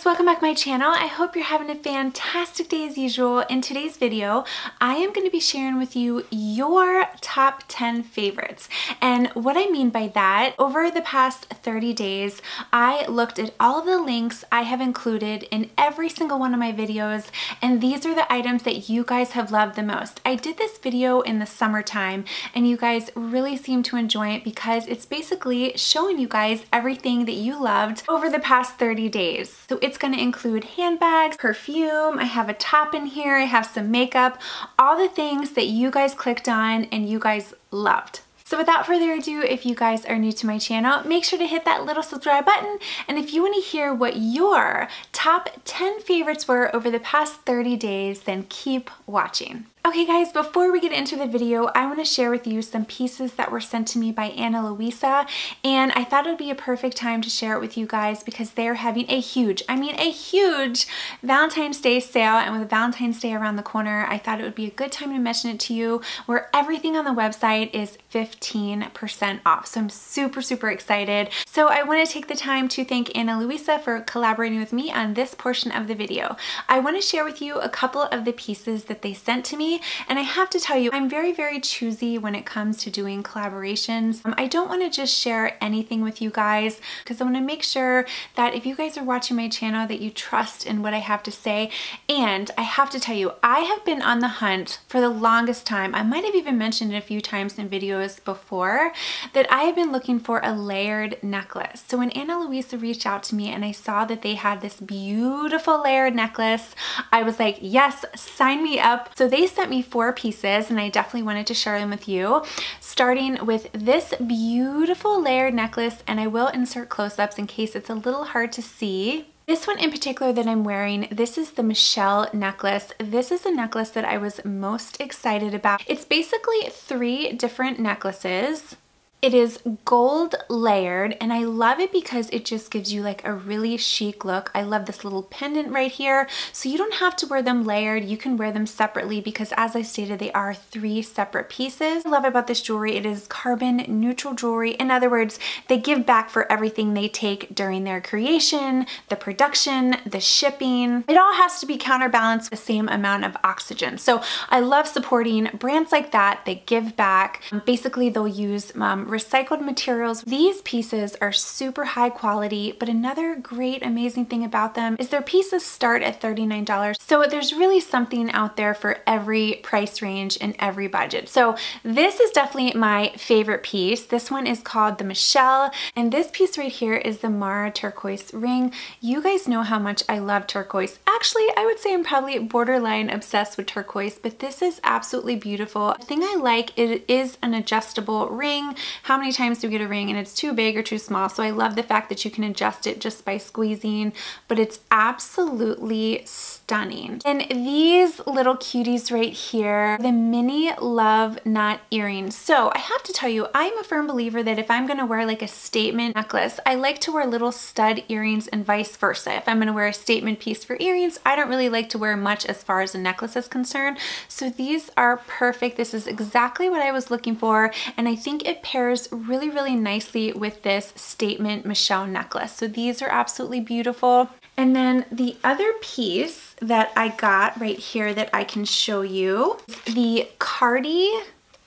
guys, welcome back to my channel. I hope you're having a fantastic day as usual. In today's video, I am going to be sharing with you your top 10 favorites. And what I mean by that, over the past 30 days, I looked at all of the links I have included in every single one of my videos, and these are the items that you guys have loved the most. I did this video in the summertime, and you guys really seem to enjoy it because it's basically showing you guys everything that you loved over the past 30 days. So it's going to include handbags, perfume, I have a top in here, I have some makeup, all the things that you guys clicked on and you guys loved. So without further ado, if you guys are new to my channel, make sure to hit that little subscribe button. And if you want to hear what your top 10 favorites were over the past 30 days, then keep watching. Okay guys, before we get into the video, I want to share with you some pieces that were sent to me by Ana Luisa, and I thought it would be a perfect time to share it with you guys because they're having a huge, huge Valentine's Day sale, and with Valentine's Day around the corner, I thought it would be a good time to mention it to you, where everything on the website is 15% off. So I'm super excited. So I want to take the time to thank Ana Luisa for collaborating with me on this portion of the video. I want to share with you a couple of the pieces that they sent to me. And I have to tell you, I'm very choosy when it comes to doing collaborations. I don't want to just share anything with you guys because I want to make sure that if you guys are watching my channel that you trust in what I have to say. And I have to tell you, I have been on the hunt for the longest time. I might have even mentioned it a few times in videos before that I have been looking for a layered necklace. So when Ana Luisa reached out to me and I saw that they had this beautiful layered necklace, I was like, yes, sign me up. So they sent me 4 pieces and I definitely wanted to share them with you, starting with this beautiful layered necklace, and I will insert close-ups in case it's a little hard to see. This one in particular that I'm wearing, this is the Michelle necklace. This is a necklace that I was most excited about. It's basically 3 different necklaces. It is gold layered, and I love it because it just gives you like a really chic look. I love this little pendant right here. So you don't have to wear them layered. You can wear them separately because, as I stated, they are 3 separate pieces. I love about this jewelry, it is carbon neutral jewelry. In other words, they give back for everything they take during their creation, the production, the shipping. It all has to be counterbalanced with the same amount of oxygen. So I love supporting brands like that. They give back. Basically, they'll use recycled materials. These pieces are super high quality, but another great amazing thing about them is their pieces start at $39. So there's really something out there for every price range and every budget. So this is definitely my favorite piece. This one is called the Michelle, and this piece right here is the Mara Turquoise Ring. You guys know how much I love turquoise. Actually, I would say I'm probably borderline obsessed with turquoise, but this is absolutely beautiful. The thing I like, it is an adjustable ring. How many times do you get a ring and it's too big or too small? So I love the fact that you can adjust it just by squeezing, but it's absolutely stunning. And these little cuties right here, the Mini Love Knot Earrings. So I have to tell you, I'm a firm believer that if I'm going to wear like a statement necklace, I like to wear little stud earrings and vice versa. If I'm going to wear a statement piece for earrings, I don't really like to wear much as far as a necklace is concerned. So these are perfect. This is exactly what I was looking for, and I think it pairs really nicely with this statement Michelle necklace. So these are absolutely beautiful. And then the other piece that I got right here that I can show you is the Cardi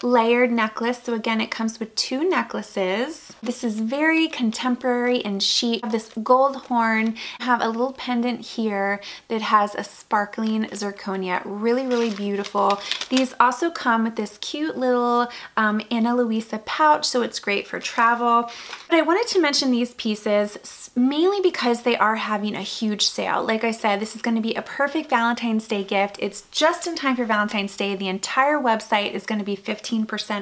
layered necklace. So again, it comes with 2 necklaces. This is very contemporary and chic. I have this gold horn. I have a little pendant here that has a sparkling zirconia. Really beautiful. These also come with this cute little Ana Luisa pouch, so it's great for travel. But I wanted to mention these pieces mainly because they are having a huge sale. Like I said, this is going to be a perfect Valentine's Day gift. It's just in time for Valentine's Day. The entire website is going to be 15%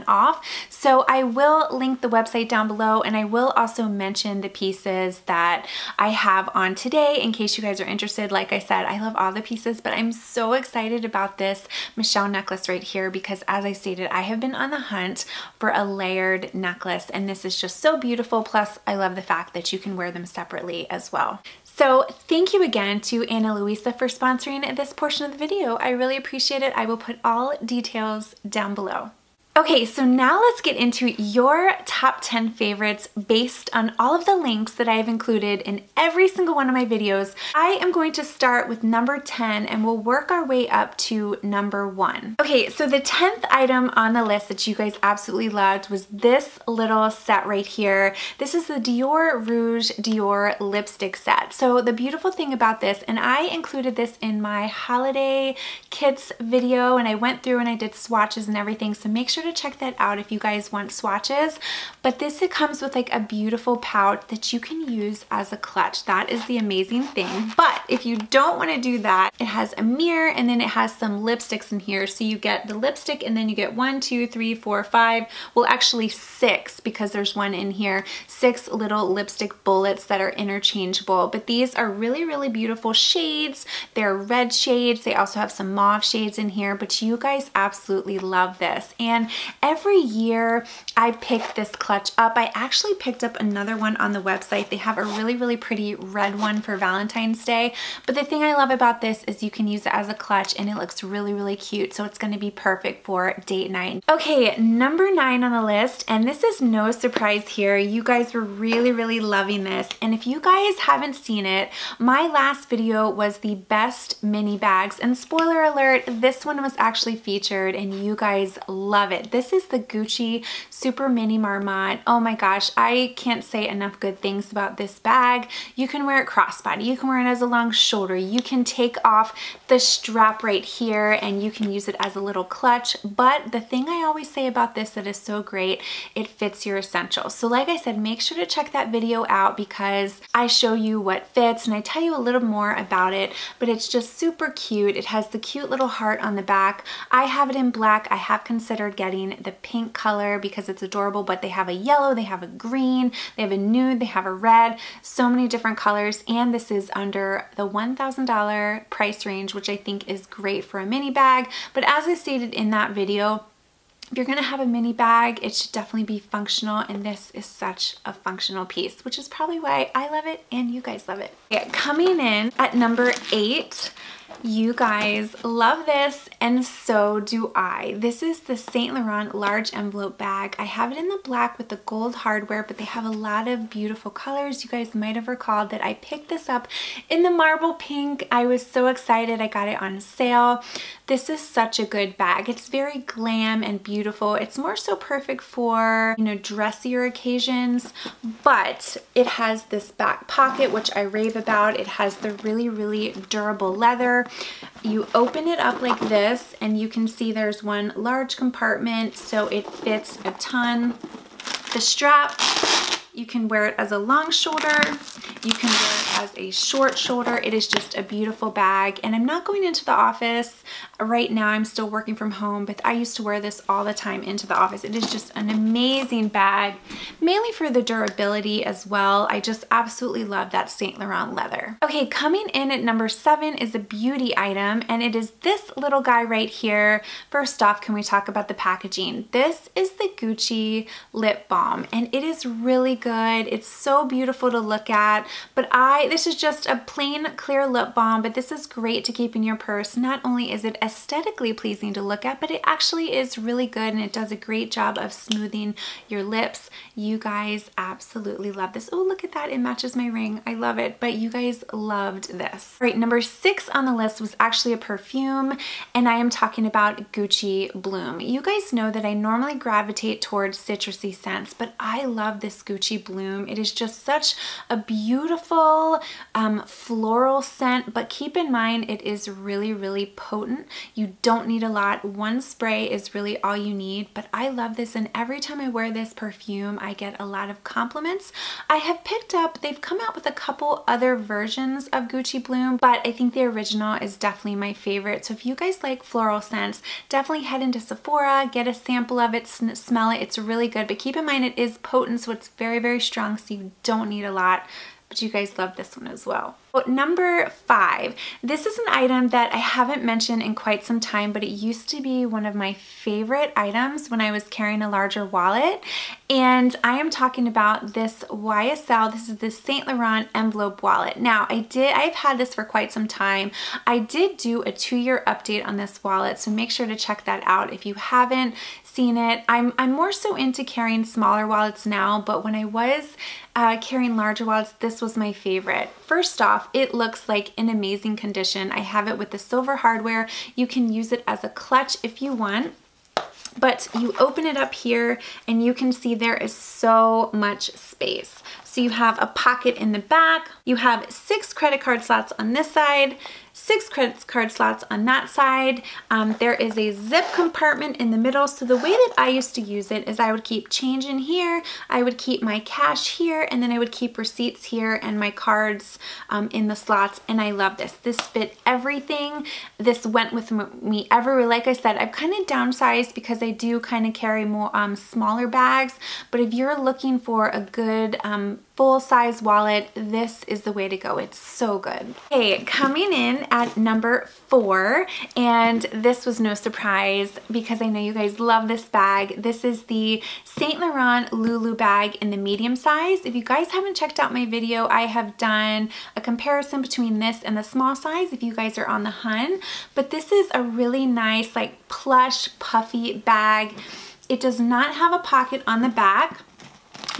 off. So I will link the website down below, and I will also mention the pieces that I have on today in case you guys are interested. Like I said, I love all the pieces, but I'm so excited about this Michelle necklace right here because, as I stated, I have been on the hunt for a layered necklace, and this is just so beautiful. Plus, I love the fact that you can wear them separately as well. So thank you again to Ana Luisa for sponsoring this portion of the video. I really appreciate it. I will put all details down below. Okay, so now let's get into your top 10 favorites based on all of the links that I've included in every single one of my videos. I am going to start with number 10 and we'll work our way up to number 1. Okay, so the 10th item on the list that you guys absolutely loved was this little set right here. This is the Dior Rouge Dior lipstick set. So the beautiful thing about this, and I included this in my holiday kits video and I went through and I did swatches and everything, so make sure to check that out if you guys want swatches, but this it comes with like a beautiful pouch that you can use as a clutch. That is the amazing thing. But if you don't want to do that, it has a mirror and then it has some lipsticks in here, so you get the lipstick and then you get 1, 2, 3, 4, 5, well actually 6 because there's one in here, 6 little lipstick bullets that are interchangeable. But these are really beautiful shades. They're red shades, they also have some mauve shades in here, but you guys absolutely love this. And every year I pick this clutch up. I actually picked up another one on the website. They have a really pretty red one for Valentine's Day. But the thing I love about this is you can use it as a clutch and it looks really cute. So it's going to be perfect for date night. Okay, number 9 on the list, and this is no surprise here. You guys were really loving this. And if you guys haven't seen it, my last video was the best mini bags. And spoiler alert, this one was actually featured and you guys love it. This is the Gucci Super Mini Marmont. Oh my gosh, I can't say enough good things about this bag. You can wear it crossbody, you can wear it as a long shoulder, you can take off the strap right here and you can use it as a little clutch. But the thing I always say about this that is so great, it fits your essentials. So like I said, make sure to check that video out because I show you what fits and I tell you a little more about it, but it's just super cute. It has the cute little heart on the back. I have it in black. I have considered getting the pink color because it's adorable, but they have a yellow, they have a green, they have a nude, they have a red, so many different colors. And this is under the $1,000 price range, which I think is great for a mini bag. But as I stated in that video, if you're gonna have a mini bag, it should definitely be functional, and this is such a functional piece, which is probably why I love it and you guys love it. Yeah, coming in at number 8, you guys love this and so do I. This is the Saint Laurent large envelope bag. I have it in the black with the gold hardware, but they have a lot of beautiful colors. You guys might have recalled that I picked this up in the marble pink. I was so excited, I got it on sale. This is such a good bag. It's very glam and beautiful. It's more so perfect for, you know, dressier occasions, but it has this back pocket, which I rave about. It has the really durable leather. You open it up like this and you can see there's one large compartment, so it fits a ton. The strap, you can wear it as a long shoulder, you can wear it as a short shoulder. It is just a beautiful bag, and I'm not going into the office right now. I'm still working from home, but I used to wear this all the time into the office. It is just an amazing bag, mainly for the durability as well. I just absolutely love that Saint Laurent leather. Okay, coming in at number 7 is a beauty item, and it is this little guy right here. First off, can we talk about the packaging? This is the Gucci lip balm, and it is really good. It's so beautiful to look at, but this is just a plain clear lip balm, but this is great to keep in your purse. Not only is it aesthetically pleasing to look at, but it actually is really good, and it does a great job of smoothing your lips. You guys absolutely love this. Oh, look at that, it matches my ring. I love it. But you guys loved this. All right, number 6 on the list was actually a perfume, and I am talking about Gucci Bloom. You guys know that I normally gravitate towards citrusy scents, but I love this Gucci Bloom. It is just such a beautiful floral scent, but keep in mind it is really potent. You don't need a lot. One spray is really all you need, but I love this, and every time I wear this perfume I get a lot of compliments. I have picked up, they've come out with a couple other versions of Gucci Bloom, but I think the original is definitely my favorite. So if you guys like floral scents, definitely head into Sephora, get a sample of it, smell it. It's really good, but keep in mind it is potent, so it's very strong, so you don't need a lot. But you guys love this one as well. Number 5, this is an item that I haven't mentioned in quite some time, but it used to be one of my favorite items when I was carrying a larger wallet, and I am talking about this YSL. This is the Saint Laurent Envelope Wallet. Now, I've had this for quite some time. I did do a 2-year update on this wallet, so make sure to check that out if you haven't seen it. I'm more so into carrying smaller wallets now, but when I was carrying larger wallets, this was my favorite. First off, it looks like an amazing condition. I have it with the silver hardware. You can use it as a clutch if you want. But you open it up here and you can see there is so much space. So you have a pocket in the back, you have 6 credit card slots on this side, 6 credit card slots on that side. There is a zip compartment in the middle. So the way that I used to use it is I would keep change in here, I would keep my cash here, and then I would keep receipts here and my cards in the slots, and I love this. This fit everything. This went with me everywhere. Like I said, I've kind of downsized because I do kind of carry more smaller bags, but if you're looking for a good full-size wallet, this is the way to go. It's so good. Okay, coming in at number 4, and this was no surprise because I know you guys love this bag. This is the Saint Laurent Loulou bag in the medium size. If you guys haven't checked out my video, I have done a comparison between this and the small size if you guys are on the hunt, but this is a really nice, like, plush, puffy bag. It does not have a pocket on the back.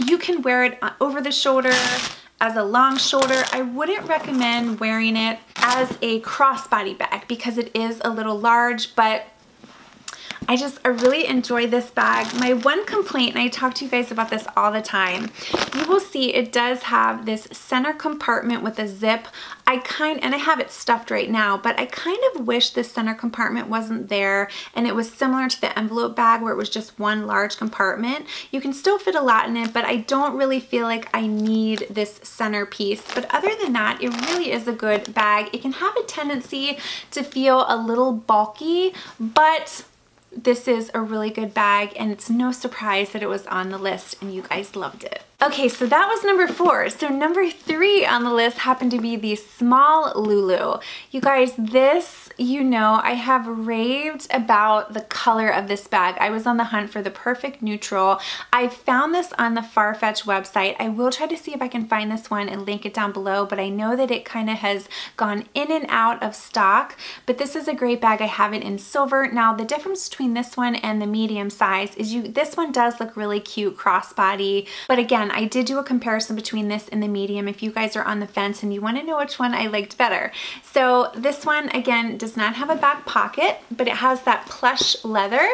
You can wear it over the shoulder, as a long shoulder. I wouldn't recommend wearing it as a crossbody bag because it is a little large, but I really enjoy this bag. My one complaint, and I talk to you guys about this all the time, you will see it does have this center compartment with a zip. And I have it stuffed right now, but I kind of wish this center compartment wasn't there and it was similar to the envelope bag where it was just one large compartment. You can still fit a lot in it, but I don't really feel like I need this center piece. But other than that, it really is a good bag. It can have a tendency to feel a little bulky, but this is a really good bag, and it's no surprise that it was on the list and you guys loved it. Okay, so that was number 4. So number 3 on the list happened to be the small Loulou. You guys, this, you know, I have raved about the color of this bag. I was on the hunt for the perfect neutral. I found this on the Farfetch website. I will try to see if I can find this one and link it down below, but I know that it kind of has gone in and out of stock, but this is a great bag. I have it in silver. Now, the difference between this one and the medium size is this one does look really cute crossbody, but again, I did do a comparison between this and the medium if you guys are on the fence and you want to know which one I liked better. So this one, again, does not have a back pocket, but it has that plush leather.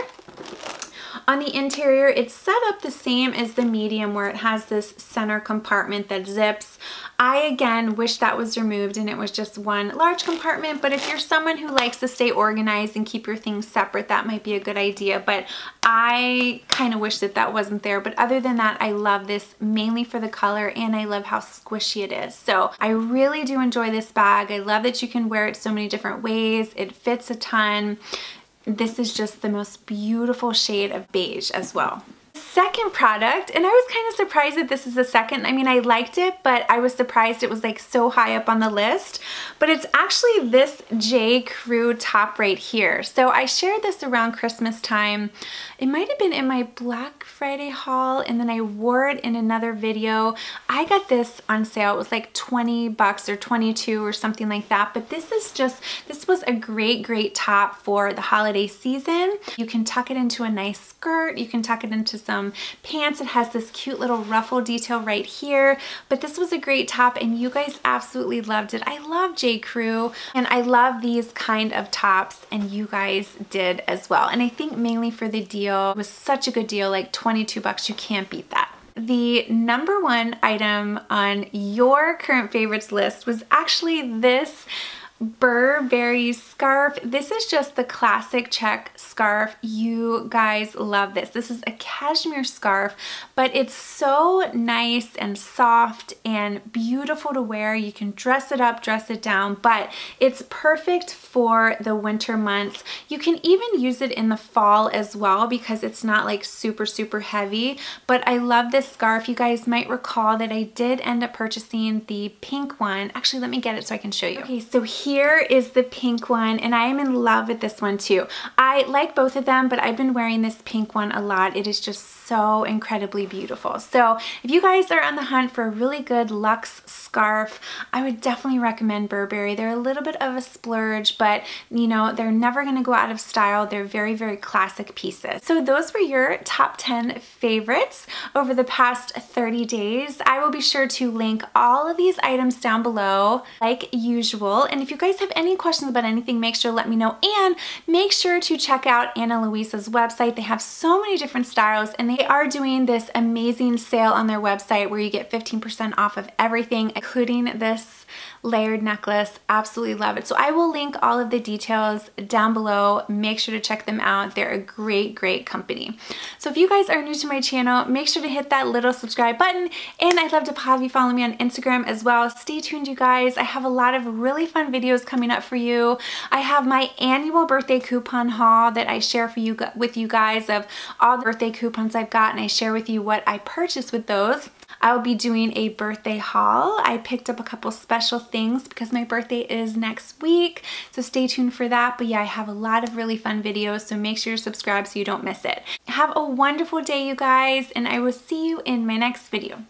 On the interior, it's set up the same as the medium where it has this center compartment that zips. I, again, wish that was removed and it was just one large compartment, but if you're someone who likes to stay organized and keep your things separate, that might be a good idea, but I kind of wish that that wasn't there. But other than that, I love this mainly for the color, and I love how squishy it is. So I really do enjoy this bag. I love that you can wear it so many different ways. It fits a ton. This is just the most beautiful shade of beige as well. Second product, and I was kind of surprised that this is the second. I mean, I liked it, but I was surprised it was like so high up on the list, but it's actually this JCrew top right here. So I shared this around Christmas time. It might have been in my Black Friday haul, and then I wore it in another video. I got this on sale. It was like 20 bucks or 22 or something like that, but this was a great top for the holiday season. You can tuck it into a nice skirt. You can tuck it into some pants. It has this cute little ruffle detail right here, but this was a great top and you guys absolutely loved it. I love JCrew and I love these kind of tops, and you guys did as well. And I think mainly for the deal, it was such a good deal, like 22 bucks, you can't beat that. The number 1 item on your current favorites list was actually this Burberry scarf. This is just the classic check scarf. You guys love this. This is a cashmere scarf, but it's so nice and soft and beautiful to wear. You can dress it up, dress it down, but it's perfect for the winter months. You can even use it in the fall as well because it's not like super heavy, but I love this scarf. You guys might recall that I did end up purchasing the pink one. Actually, let me get it so I can show you. Okay, so here is the pink one, and I am in love with this one too. I like both of them, but I've been wearing this pink one a lot. It is just so incredibly beautiful. So if you guys are on the hunt for a really good luxe scarf, I would definitely recommend Burberry. They're a little bit of a splurge, but you know, they're never gonna go out of style. They're very classic pieces. So those were your top 10 favorites over the past 30 days. I will be sure to link all of these items down below like usual. And if you guys have any questions about anything, make sure to let me know, and make sure to check out Ana Luisa's website. They have so many different styles, and they are doing this amazing sale on their website where you get 15% off of everything, including this layered necklace. Absolutely love it. So I will link all of the details down below. Make sure to check them out. They're a great company. So if you guys are new to my channel, make sure to hit that little subscribe button, and I'd love to have you follow me on Instagram as well. Stay tuned, you guys. I have a lot of really fun videos coming up for you. I have my annual birthday coupon haul that I share for you with you guys of all the birthday coupons I've got, and I share with you what I purchased with those. I'll be doing a birthday haul. I picked up a couple special things because my birthday is next week, so stay tuned for that. But yeah, I have a lot of really fun videos, so make sure you're subscribed so you don't miss it. Have a wonderful day, you guys, and I will see you in my next video.